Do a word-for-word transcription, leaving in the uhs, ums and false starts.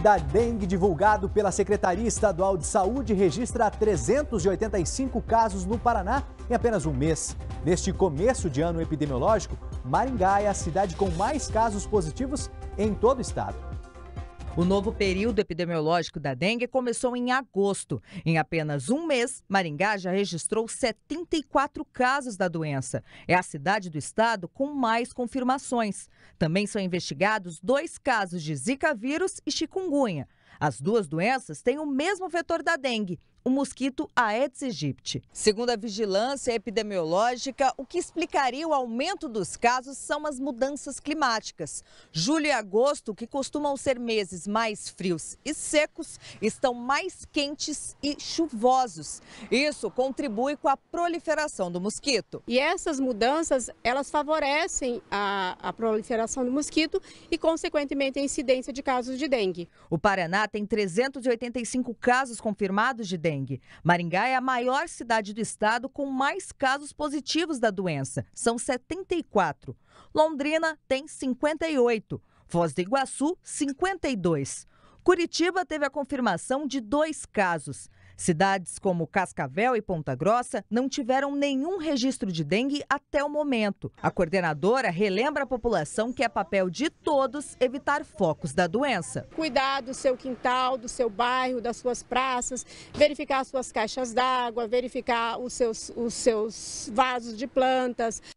Da dengue divulgado pela Secretaria Estadual de Saúde registra trezentos e oitenta e cinco casos no Paraná em apenas um mês. Neste começo de ano epidemiológico, Maringá é a cidade com mais casos positivos em todo o estado. O novo período epidemiológico da dengue começou em agosto. Em apenas um mês, Maringá já registrou setenta e quatro casos da doença. É a cidade do estado com mais confirmações. Também são investigados dois casos de Zika vírus e chikungunya. As duas doenças têm o mesmo vetor da dengue, o mosquito Aedes aegypti. Segundo a Vigilância Epidemiológica, o que explicaria o aumento dos casos são as mudanças climáticas. Julho e agosto, que costumam ser meses mais frios e secos, estão mais quentes e chuvosos. Isso contribui com a proliferação do mosquito. E essas mudanças, elas favorecem a, a proliferação do mosquito e, consequentemente, a incidência de casos de dengue. O Paraná tem trezentos e oitenta e cinco casos confirmados de dengue. Maringá é a maior cidade do estado com mais casos positivos da doença, são setenta e quatro. Londrina tem cinquenta e oito, Foz do Iguaçu cinquenta e dois. Curitiba teve a confirmação de dois casos. Cidades como Cascavel e Ponta Grossa não tiveram nenhum registro de dengue até o momento. A coordenadora relembra a população que é papel de todos evitar focos da doença. Cuidar do seu quintal, do seu bairro, das suas praças, verificar as suas caixas d'água, verificar os seus, os seus vasos de plantas,